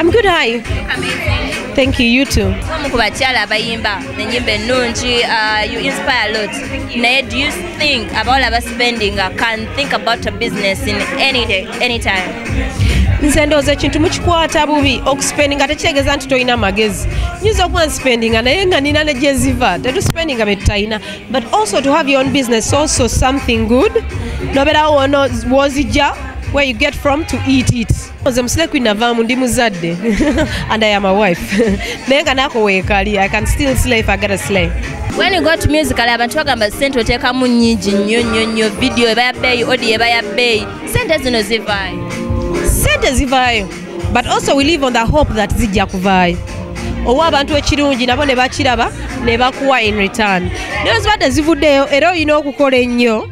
I'm good, hi. You look amazing. Thank you, you too. You inspire a lot. Now, do you think about our spending? I can think about a business in any day, any time. Nsendoze chintu muchikwata bubi okuspendinga techegeza nti toyina magezi nyizo kwa spendinga naye nganina ne jeziva tetu spendinga betaina, but also to have your own business also something good no better one was ija where you get from to eat it nzemsile kwinavamu ndi muzadde and I am a wife nenga nako wekali I can still slay if I gotta slay. When you go to music, I have a sent to take a video about bay audio about bay send us no zivai. But also we live on the hope that zijja kuvayo. Owa abantu ekirungi nabo ne bakiraba ne bakuwa in return. Those bad zivuddeyo era oyina okukola ennyo.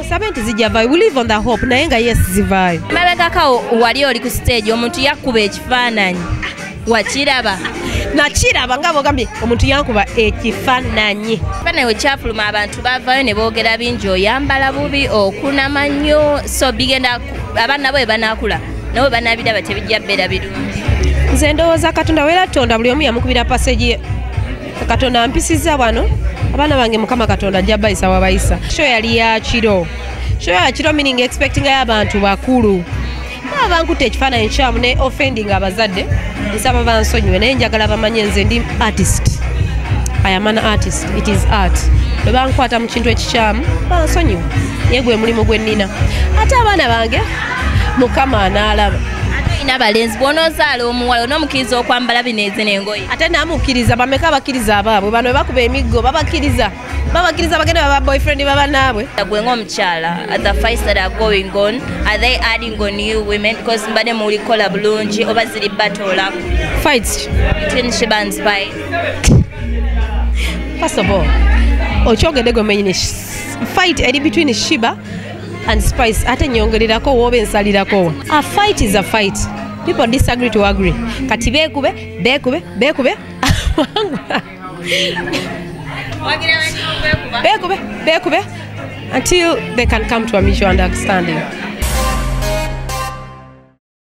Osabe nti zijja vayo. We live on the hope naye nga yes zivayo. Mabega kawo wali oli ku stage omuntu yakuba ekifaananyi. Wakiraba. Nakiraba nga bwogambye omuntu yankuba ekifaananyi. Faananyi ekyafuluma abantu bavayo ne boogera bingi oyambala bubi okunama nnyo so bigenda abaana bwe banakula. No bana bidaba tebijja beda bidungi. Nze ndowooza Katonda wera tonda buli omu yamukubira passage. Katonda ampisizza bano abaana bange mukama Katonda jabaisa wabaisa. Show yali ya kiro. Show ya kiro meaning expecting abantu bakulu. Abantu tekifana enchamu ne offending abazadde. Nsaba bansonywe naye njagala bamanye nze ndi artist. I am an artist. It is art. Bankwata mu kintu ekikyamu bansonywe. Yegwe mulimu gwe nina. Ate abaana bange mukama analaba ate inabalenzi bonozaalo omuwalo n'omukiriza okwambala bineze n'engoye ate namukiriza bameka bakiriza abaabwe bano bakuba emiggo babakiriza bagenda baba boyfriend baba naabwe gwe ng'omukyala at the fights that are going on are they adding on you women because mbadde muli kola bulungi oba ziri batola fights between Sheebah and Spice? First of all okyogedego menyine fight eri between Sheebah and Spice ate nyongererako wobe nsalirako. A fight is a fight. People disagree to agree. Kati bekube until they can come to a mutual understanding.